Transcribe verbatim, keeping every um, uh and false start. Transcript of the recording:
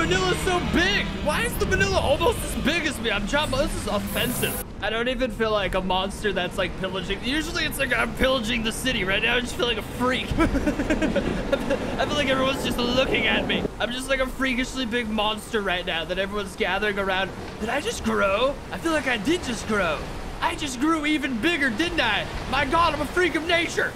Manila's so big? Why is the Manila almost as big as me? I'm John. This is offensive. I don't even feel like a monster that's like pillaging. Usually it's like I'm pillaging the city. Right now I just feel like a freak. I, feel, I feel like everyone's just looking at me. I'm just like a freakishly big monster right now that everyone's gathering around. Did I just grow? I feel like I did just grow. I just grew even bigger, didn't I? My God, I'm a freak of nature.